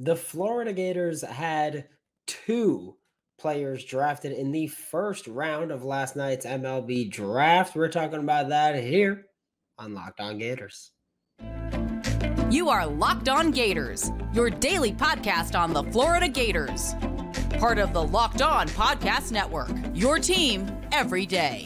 The Florida Gators had two players drafted in the first round of last night's MLB draft. We're talking about that here on Locked On Gators. You are Locked On Gators, your daily podcast on the Florida Gators. Part of the Locked On Podcast Network, your team every day.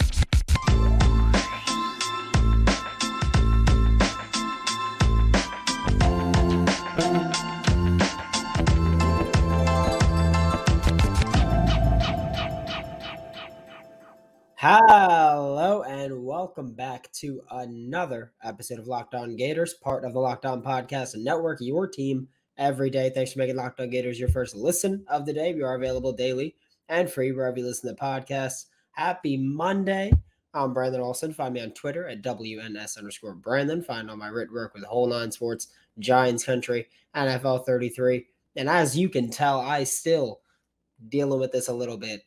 Hello and welcome back to another episode of Locked On Gators, part of the Locked On Podcast Network, your team every day. Thanks for making Locked On Gators your first listen of the day. We are available daily and free wherever you listen to podcasts. Happy Monday. I'm Brandon Olson. Find me on Twitter at WNS_Brandon. Find all my written work with Whole Nine Sports, Giants Country, NFL 33. And as you can tell, I still dealing with this a little bit.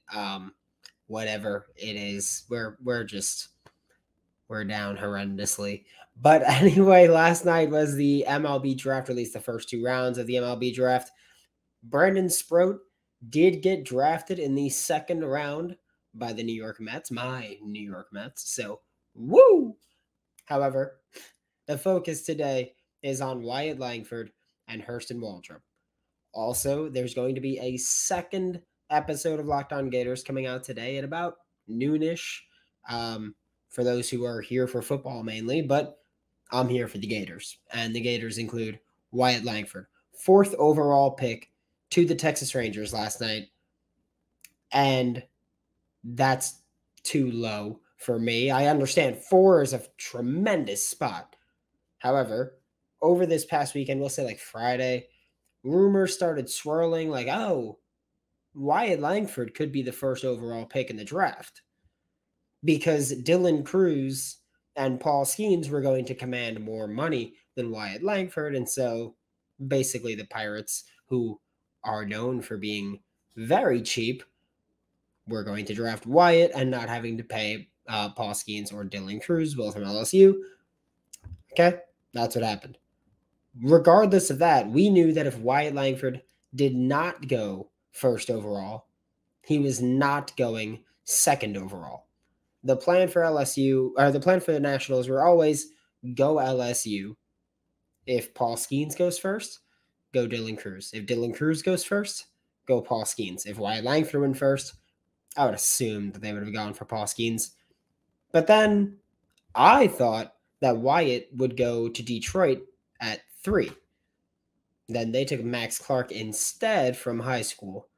Whatever it is, we're down horrendously. But anyway, last night was the MLB draft release, the first two rounds of the MLB draft. Brandon Sproat did get drafted in the second round by the New York Mets, my New York Mets. So, woo! However, the focus today is on Wyatt Langford and Hurston Waldrep. Also, there's going to be a second episode of Locked On Gators coming out today at about noonish for those who are here for football mainly, but I'm here for the Gators, and the Gators include Wyatt Langford, 4th overall pick to the Texas Rangers last night, and that's too low for me. I understand 4 is a tremendous spot. However, over this past weekend, we'll say like Friday, rumors started swirling like, oh, Wyatt Langford could be the first overall pick in the draft because Dylan Crews and Paul Skeens were going to command more money than Wyatt Langford. And so basically the Pirates, who are known for being very cheap, were going to draft Wyatt and not having to pay Paul Skeens or Dylan Crews, both from LSU. Okay, that's what happened. Regardless of that, we knew that if Wyatt Langford did not go first overall, he was not going second overall. The plan for LSU, or the plan for the Nationals, were always go LSU. If Paul Skeens goes first, go Dylan Crews. If Dylan Crews goes first, go Paul Skeens. If Wyatt Langford went first, I would assume that they would have gone for Paul Skeens. But then I thought that Wyatt would go to Detroit at 3. Then they took Max Clark instead from high school.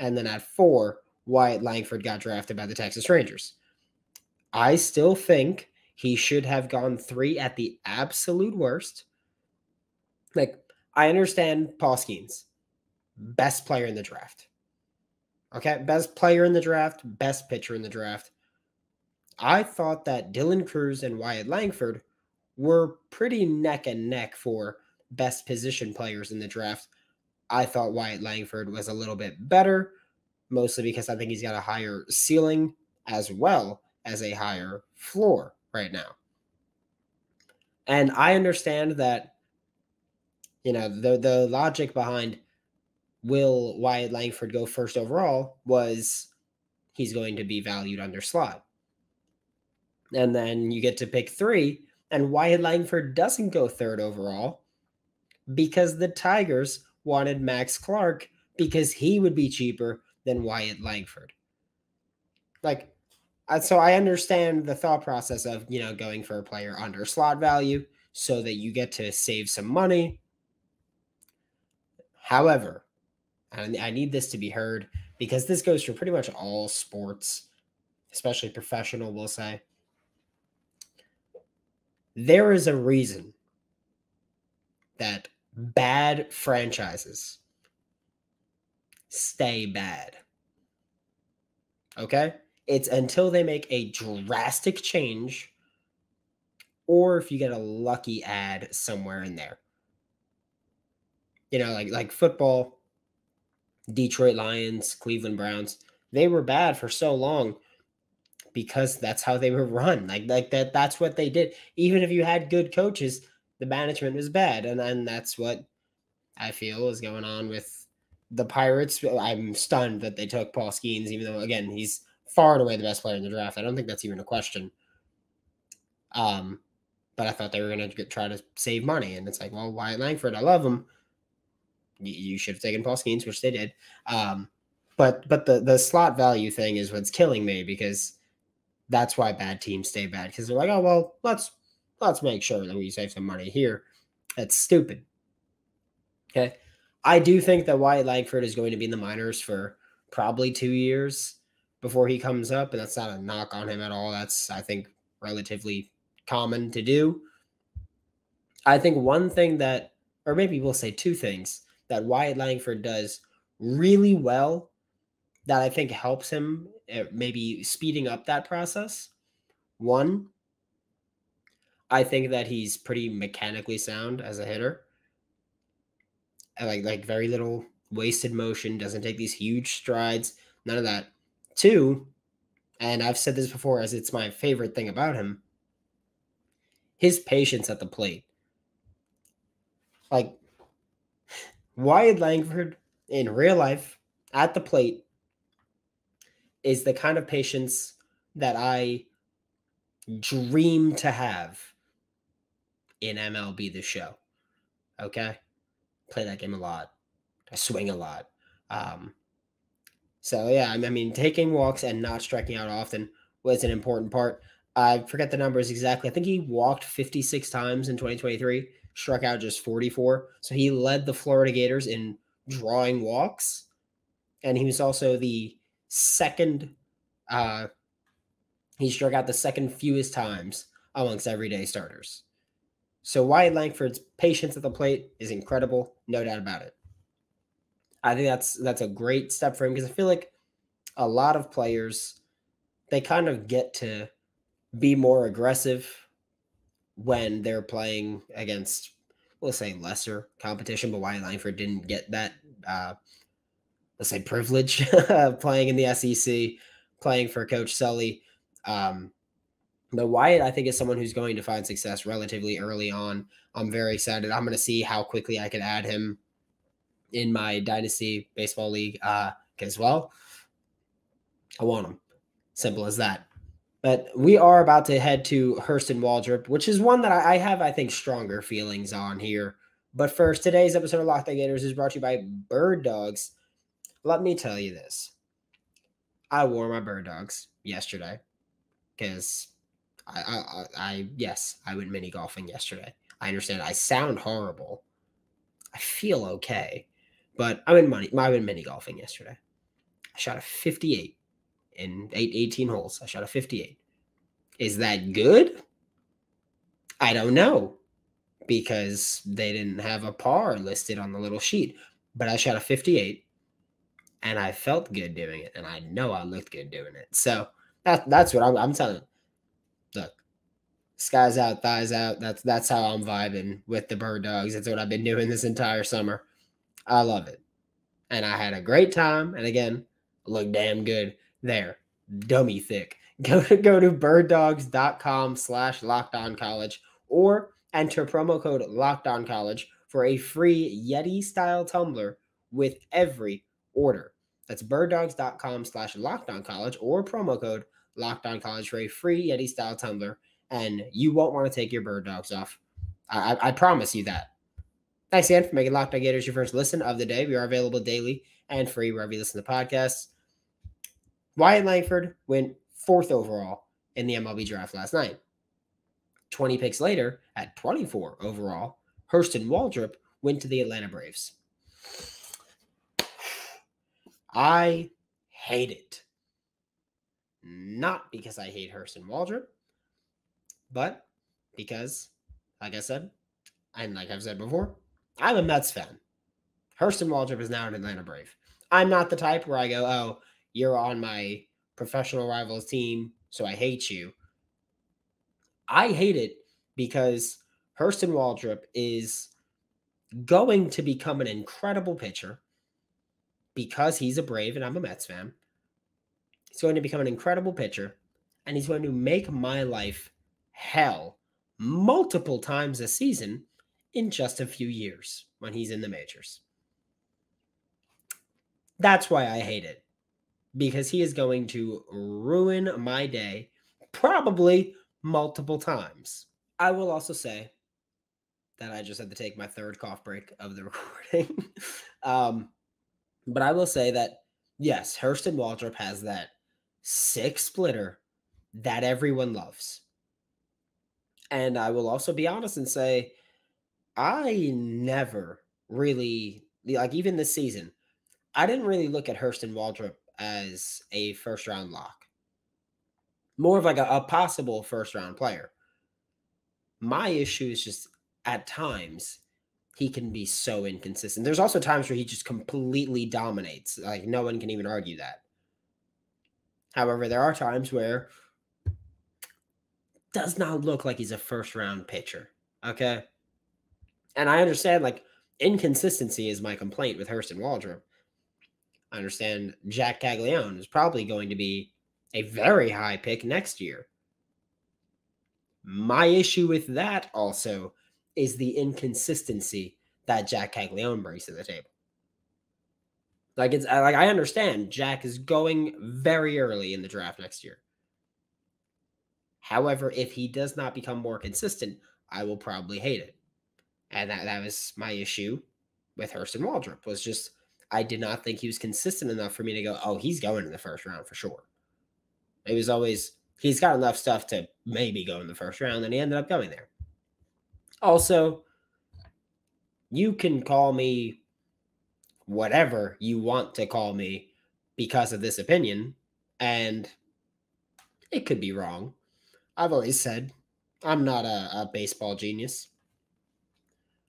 And then at 4, Wyatt Langford got drafted by the Texas Rangers. I still think he should have gone 3 at the absolute worst. Like, I understand Paul Skeens, best player in the draft. Okay, best player in the draft, best pitcher in the draft. I thought that Dylan Crews and Wyatt Langford were pretty neck and neck for best position players in the draft. I thought Wyatt Langford was a little bit better, mostly because I think he's got a higher ceiling as well as a higher floor right now. And I understand that, you know, the logic behind will Wyatt Langford go first overall was he's going to be valued under slot. And then you get to pick 3, and Wyatt Langford doesn't go third overall, because the Tigers wanted Max Clark because he would be cheaper than Wyatt Langford. Like, so I understand the thought process of, you know, going for a player under slot value so that you get to save some money. However, and I need this to be heard because this goes for pretty much all sports, especially professional, we'll say. There is a reason that bad franchises stay bad. Okay? It's until they make a drastic change or if you get a lucky ad somewhere in there. You know, like football, Detroit Lions, Cleveland Browns, they were bad for so long because that's how they were run. That's what they did. Even if you had good coaches, the management was bad, and that's what I feel, is going on with the Pirates. I'm stunned that they took Paul Skeens, even though, again, he's far and away the best player in the draft. I don't think that's even a question. But I thought they were going to try to save money. And it's like, well, Wyatt Langford, I love him. You should have taken Paul Skeens, which they did. But the slot value thing is what's killing me, because that's why bad teams stay bad. Because they're like, oh, well, let's make sure that we save some money here. That's stupid. Okay. I do think that Wyatt Langford is going to be in the minors for probably 2 years before he comes up. And that's not a knock on him at all. That's, I think, relatively common to do. I think one thing that, or maybe we'll say two things, that Wyatt Langford does really well that I think helps him maybe speeding up that process. One, I think that he's pretty mechanically sound as a hitter. Like very little wasted motion, doesn't take these huge strides, none of that. Two, and I've said this before as it's my favorite thing about him, his patience at the plate. Like, Wyatt Langford in real life at the plate is the kind of patience that I dream to have in MLB The Show. Okay? Play that game a lot. I swing a lot. So, yeah, I mean, taking walks and not striking out often was an important part. I forget the numbers exactly. I think he walked 56 times in 2023, struck out just 44. So he led the Florida Gators in drawing walks. And he was also the second he struck out the second fewest times amongst everyday starters. So Wyatt Langford's patience at the plate is incredible, no doubt about it. I think that's a great step for him, because I feel like a lot of players, they kind of get to be more aggressive when they're playing against, we'll say, lesser competition, but Wyatt Langford didn't get that, let's say, privilege of playing in the SEC, playing for Coach Sully. But Wyatt, I think, is someone who's going to find success relatively early on. I'm very excited. I'm going to see how quickly I can add him in my Dynasty Baseball League as well. I want him. Simple as that. But we are about to head to Hurston Waldrep, which is one that I have, I think, stronger feelings on here. But first, today's episode of Lockdown Gators is brought to you by Bird Dogs. Let me tell you this. I wore my Bird Dogs yesterday because I went mini golfing yesterday. I understand I sound horrible. I feel okay, but I went mini golfing yesterday. I shot a 58 in 18 holes. I shot a 58. Is that good? I don't know, because they didn't have a par listed on the little sheet, but I shot a 58 and I felt good doing it. And I know I looked good doing it. So that's what I'm telling you. Look, sky's out, thighs out. That's how I'm vibing with the Bird Dogs. That's what I've been doing this entire summer. I love it. And I had a great time. And again, look damn good there. Dummy thick. Go to birddogs.com/LockedOnCollege or enter promo code LockedOnCollege for a free Yeti-style tumbler with every order. That's birddogs.com/LockedOnCollege or promo code Locked On College for a free Yeti-style tumbler, and you won't want to take your Bird Dogs off. I promise you that. Thanks again for making Locked On Gators your first listen of the day. We are available daily and free wherever you listen to podcasts. Wyatt Langford went 4th overall in the MLB draft last night. 20 picks later, at 24 overall, Hurston Waldrep went to the Atlanta Braves. I hate it. Not because I hate Hurston Waldrep, but because, like I said, and like I've said before, I'm a Mets fan. Hurston Waldrep is now an Atlanta Brave. I'm not the type where I go, oh, you're on my professional rival's team, so I hate you. I hate it because Hurston Waldrep is going to become an incredible pitcher because he's a Brave and I'm a Mets fan. He's going to become an incredible pitcher, and he's going to make my life hell multiple times a season in just a few years when he's in the majors. That's why I hate it, because he is going to ruin my day probably multiple times. I will also say that I just had to take my third cough break of the recording. But I will say that, yes, Hurston Waldrep has that sick splitter that everyone loves. And I will also be honest and say, I never really, like even this season, I didn't really look at Hurston Waldrep as a first-round lock. More of like a possible first-round player. My issue is just at times he can be so inconsistent. There's also times where he just completely dominates. Like no one can even argue that. However, there are times where it does not look like he's a first-round pitcher. Okay? And I understand like inconsistency is my complaint with Hurston Waldrep. I understand Jack Caglione is probably going to be a very high pick next year. My issue with that also is the inconsistency that Jack Caglione brings to the table. Like it's like I understand Jack is going very early in the draft next year. However, if he does not become more consistent, I will probably hate it. And that was my issue with Hurston Waldrep, was just I did not think he was consistent enough for me to go, oh, he's going in the first round for sure. It was always, he's got enough stuff to maybe go in the first round, and he ended up going there. Also, you can call me whatever you want to call me because of this opinion, and it could be wrong. I've always said I'm not a baseball genius.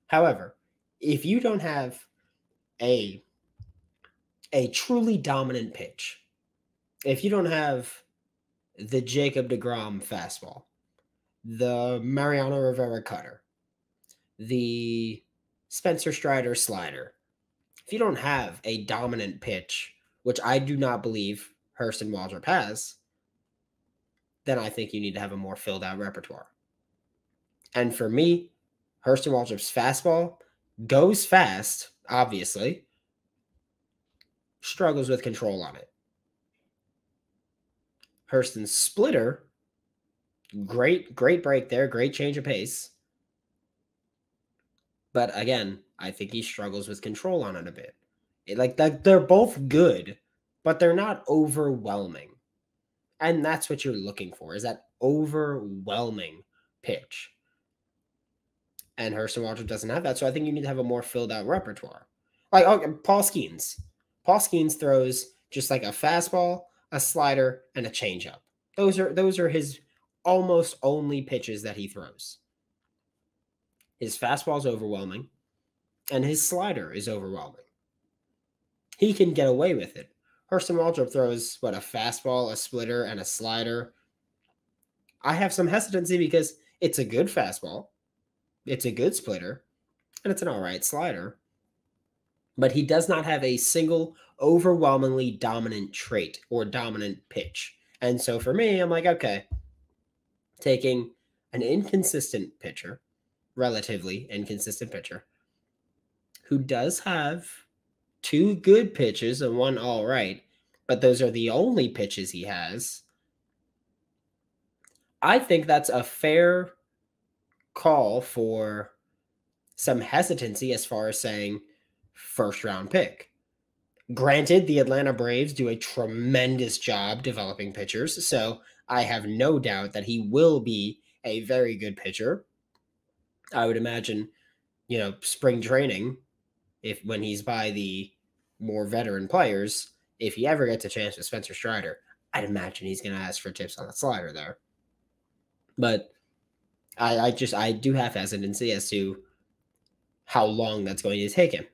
However, if you don't have a truly dominant pitch, if you don't have the Jacob DeGrom fastball, the Mariano Rivera cutter, the Spencer Strider slider, if you don't have a dominant pitch, which I do not believe Hurston Waldrep has, then I think you need to have a more filled out repertoire. And for me, Hurston Waldrep's fastball goes fast, obviously, struggles with control on it. Hurston's splitter, great break there, great change of pace. But again, I think he struggles with control on it a bit. They're both good, but they're not overwhelming. And that's what you're looking for, is that overwhelming pitch. And Hurston Waldrep doesn't have that, so I think you need to have a more filled-out repertoire. Like okay, Paul Skeens. Paul Skeens throws just like a fastball, a slider, and a changeup. Those are his almost only pitches that he throws. His fastball is overwhelming, and his slider is overwhelming. He can get away with it. Hurston Waldrep throws, a fastball, a splitter, and a slider. I have some hesitancy because it's a good fastball, it's a good splitter, and it's an all right slider. But he does not have a single overwhelmingly dominant trait or dominant pitch. And so for me, I'm like, okay, taking an inconsistent pitcher, relatively inconsistent pitcher, who does have two good pitches and one all right, but those are the only pitches he has. I think that's a fair call for some hesitancy as far as saying first round pick. Granted, the Atlanta Braves do a tremendous job developing pitchers, so I have no doubt that he will be a very good pitcher. I would imagine, spring training, when he's by the more veteran players, if he ever gets a chance with Spencer Strider, I'd imagine he's going to ask for tips on the slider there. But I do have hesitancy as to how long that's going to take him.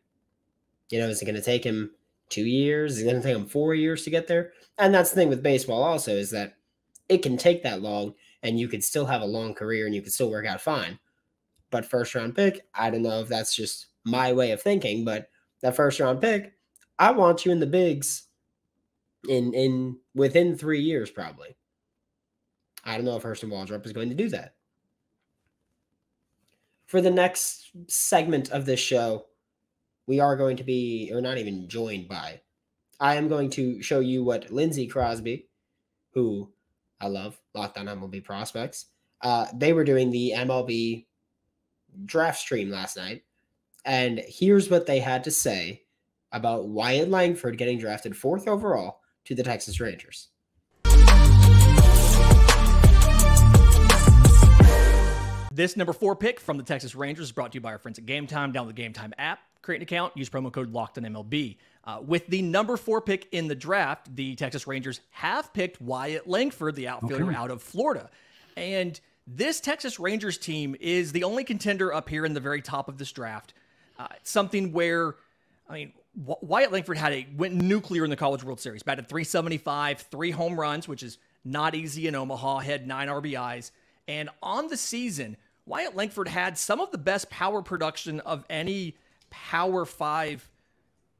Is it going to take him 2 years? Is it going to take him 4 years to get there? And that's the thing with baseball also, is that it can take that long and you could still have a long career and you could still work out fine. But first round pick, I don't know if that's just my way of thinking, but that first round pick, I want you in the bigs in within 3 years probably. I don't know if Hurston Waldrep is going to do that. for the next segment of this show, we are going to be, or not even joined by, I am going to show you what Lindsey Crosby, who I love, Locked On MLB Prospects, they were doing the MLB draft stream last night. And here's what they had to say about Wyatt Langford getting drafted 4th overall to the Texas Rangers. This number 4 pick from the Texas Rangers is brought to you by our friends at Game Time. Download the Game Time app, create an account, use promo code LOCKEDONMLB. With the number 4 pick in the draft, the Texas Rangers have picked Wyatt Langford, the outfielder out of Florida. And this Texas Rangers team is the only contender up here in the very top of this draft. Something where, I mean, Wyatt Langford went nuclear in the College World Series, batted .375, 3 home runs, which is not easy in Omaha, had 9 RBIs. And on the season, Wyatt Langford had some of the best power production of any Power 5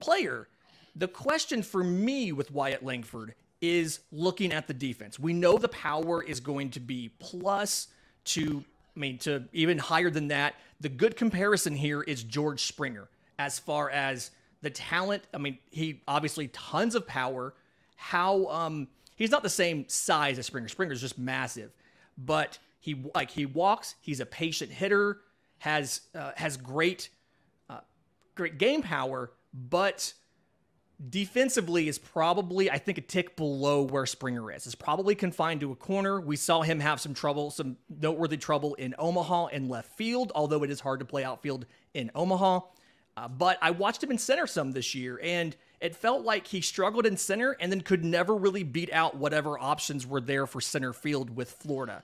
player. The question for me with Wyatt Langford is looking at the defense. We know the power is going to be plus to, I mean, to even higher than that. The good comparison here is George Springer as far as the talent. I mean, he obviously tons of power. He's not the same size as Springer. Springer's just massive. But he walks. He's a patient hitter. Has great game power. But defensively is probably, I think, a tick below where Springer is. It's probably confined to a corner. We saw him have some trouble, some noteworthy trouble in Omaha and left field. Although it is hard to play outfield in Omaha. But I watched him in center some this year, and it felt like he struggled in center and then could never really beat out whatever options were there for center field with Florida.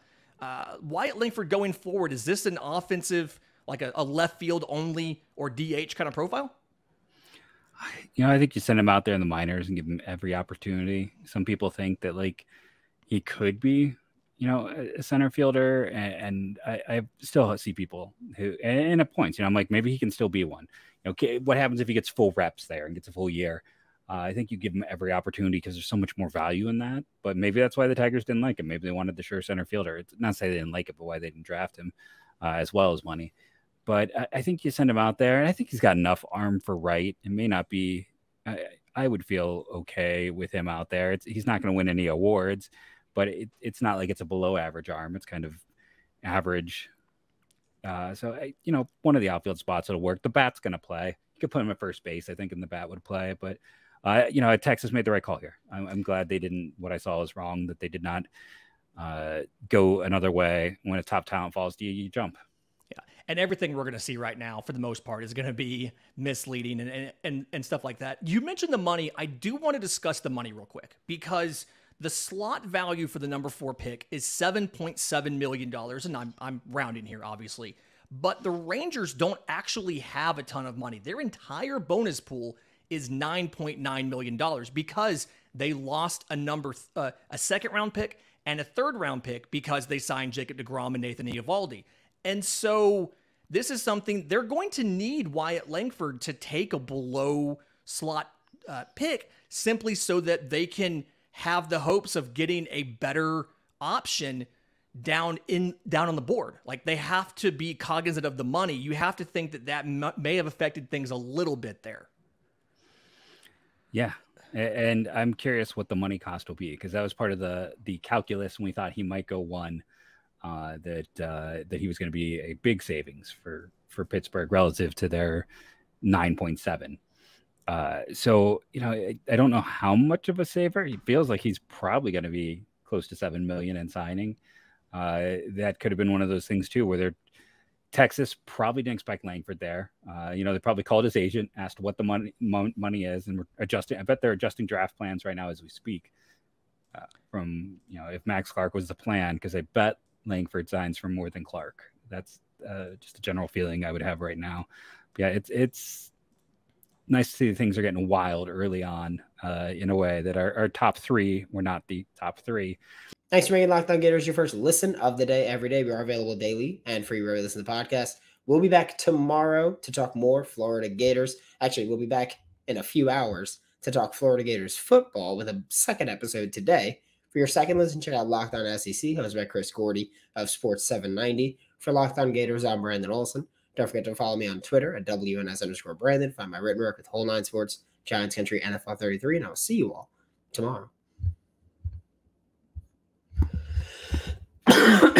Wyatt Langford going forward, is this an offensive, like a left field only or DH kind of profile? You know, I think you send him out there in the minors and give him every opportunity. Some people think that, like, he could be, you know, a center fielder. And I still see people who, and at points, you know, I'm like, maybe he can still be one. You know, what happens if he gets full reps there and gets a full year? I think you give him every opportunity because there's so much more value in that. But maybe that's why the Tigers didn't like him. Maybe they wanted the sure center fielder. It's not to say they didn't like it, but why they didn't draft him as well as money. But I think you send him out there, and I think he's got enough arm for right. It may not be I would feel okay with him out there. He's not going to win any awards, but it's not like it's a below average arm. It's kind of average. You know, one of the outfield spots will work. The bat's going to play. You could put him at first base, I think, and the bat would play. But, you know, Texas made the right call here. I'm glad they didn't. What I saw was wrong, that they did not go another way. When a top talent falls to you, you jump. Yeah. And everything we're going to see right now, for the most part, is going to be misleading and stuff like that. You mentioned the money. I do want to discuss the money real quick, because the slot value for the number 4 pick is $7.7 million, and I'm rounding here, obviously. But the Rangers don't actually have a ton of money. Their entire bonus pool is $9.9 million because they lost a second-round pick and a third-round pick because they signed Jacob DeGrom and Nathan Eovaldi. And so this is something they're going to need Wyatt Langford to take a below-slot pick, simply so that they can have the hopes of getting a better option down on the board. Like, they have to be cognizant of the money. You have to think that that may have affected things a little bit there. Yeah. And I'm curious what the money cost will be, because that was part of the calculus when we thought he might go one, that he was going to be a big savings for Pittsburgh relative to their 9.7. So, you know, I don't know how much of a saver. He feels like he's probably going to be close to $7 million in signing. That could have been one of those things too, where Texas probably didn't expect Langford there. You know, they probably called his agent, asked what the money is, and we're adjusting. I bet they're adjusting draft plans right now as we speak. From, you know, if Max Clark was the plan, because I bet Langford signs for more than Clark. That's just a general feeling I would have right now. But yeah, it's nice to see things are getting wild early on, in a way that our top three were not the top three. Thanks for making Lockdown Gators your first listen of the day every day. We are available daily and free wherever you listen to the podcast. We'll be back tomorrow to talk more Florida Gators. Actually, we'll be back in a few hours to talk Florida Gators football with a second episode today. For your second listen, check out Lockdown SEC, hosted by Chris Gordy of Sports 790. For Lockdown Gators, I'm Brandon Olson. Don't forget to follow me on Twitter at WNS_Brandon. Find my written work with Whole Nine Sports, Giants Country, NFL 33, and I'll see you all tomorrow.